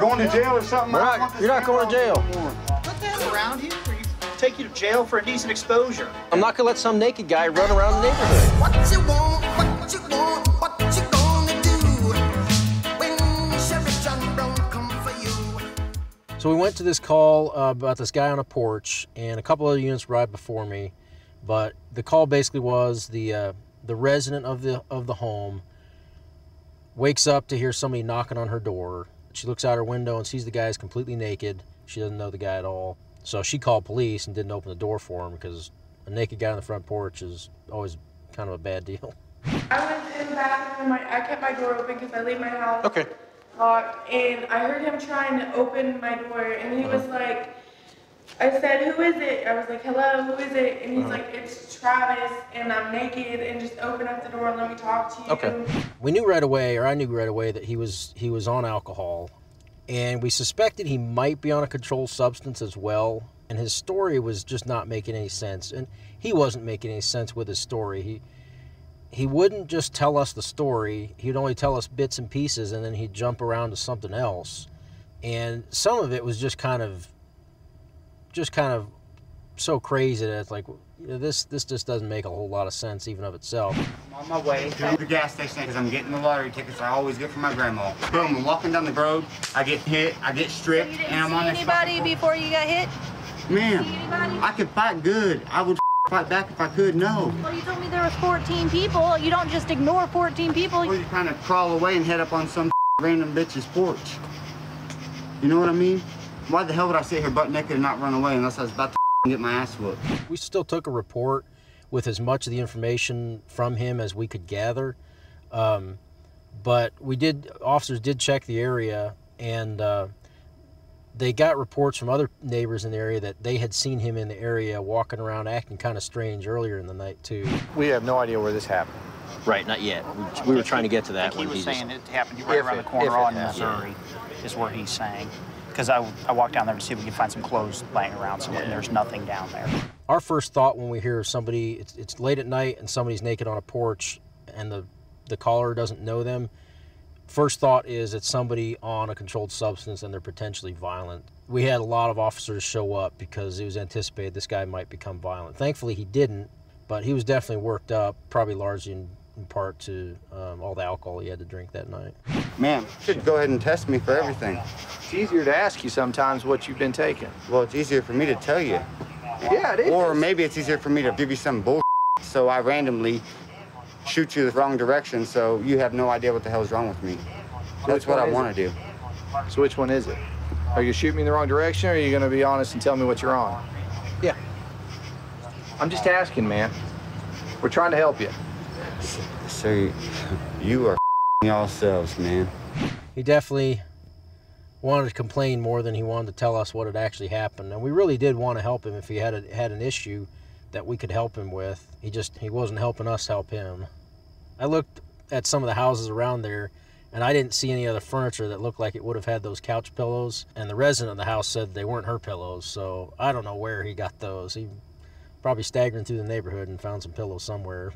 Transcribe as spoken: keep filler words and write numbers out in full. You're going to jail or something? We're not, you're not going to jail. What the hell around here? Take you to jail for indecent exposure. I'm not going to let some naked guy run around the neighborhood. What you want, what you want, what you gonna do when Sheriff John Brown come for you? So we went to this call uh, about this guy on a porch, and a couple other units right before me. But the call basically was the uh, the resident of the of the home wakes up to hear somebody knocking on her door. She looks out her window and sees the guy is completely naked. She doesn't know the guy at all. So she called police and didn't open the door for him because a naked guy on the front porch is always kind of a bad deal. I was in the bathroom. I kept my door open because I leave my house. Okay. Locked, and I heard him trying to open my door, and he uh-huh. was like, I said, who is it? I was like, hello, who is it? And he's uh-huh. like, it's Travis, and I'm naked, and just open up the door and let me talk to you. Okay. We knew right away, or I knew right away, that he was he was on alcohol. And we suspected he might be on a controlled substance as well. And his story was just not making any sense. And he wasn't making any sense with his story. He, he wouldn't just tell us the story. He'd only tell us bits and pieces, and then he'd jump around to something else. And some of it was just kind of, just kind of so crazy that it's like, you know, this, this just doesn't make a whole lot of sense even of itself. I'm on my way to the gas station because I'm getting the lottery tickets I always get from my grandma. Boom, I'm walking down the road, I get hit, I get stripped, so and I'm on this anybody before you got hit? Man, I could fight good. I would fight back if I could, no. Well, you told me there was fourteen people. You don't just ignore fourteen people. Well, you kind of crawl away and head up on some random bitch's porch. You know what I mean? Why the hell would I sit here butt naked and not run away unless I was about to get my ass whooped? We still took a report with as much of the information from him as we could gather, um, but we did officers did check the area, and uh, they got reports from other neighbors in the area that they had seen him in the area walking around acting kind of strange earlier in the night too. We have no idea where this happened. Right, not yet. We, we were trying to get to that. I think he was saying it happened right around the corner on Missouri is where he's saying. Because I, I walked down there to see if we could find some clothes laying around somewhere, and there's nothing down there. Our first thought when we hear somebody, it's, it's late at night and somebody's naked on a porch and the, the caller doesn't know them, first thought is it's somebody on a controlled substance and they're potentially violent. We had a lot of officers show up because it was anticipated this guy might become violent. Thankfully he didn't, but he was definitely worked up, probably largely in, in part to um, all the alcohol he had to drink that night. Ma'am, you should go ahead and test me for everything. It's easier to ask you sometimes what you've been taking. Well, it's easier for me to tell you. Yeah, it is. Or maybe it's easier for me to give you some bullshit, so I randomly shoot you the wrong direction so you have no idea what the hell's wrong with me. That's what I want to do. So which one is it? Are you going to shoot me in the wrong direction, or are you going to be honest and tell me what you're on? Yeah. I'm just asking, man. We're trying to help you. Sir, you are yourselves, man. He definitely wanted to complain more than he wanted to tell us what had actually happened, and we really did want to help him if he had a, had an issue that we could help him with. He just he wasn't helping us help him. I looked at some of the houses around there, and I didn't see any other furniture that looked like it would have had those couch pillows. And the resident of the house said they weren't her pillows, so I don't know where he got those. He probably staggering through the neighborhood and found some pillows somewhere.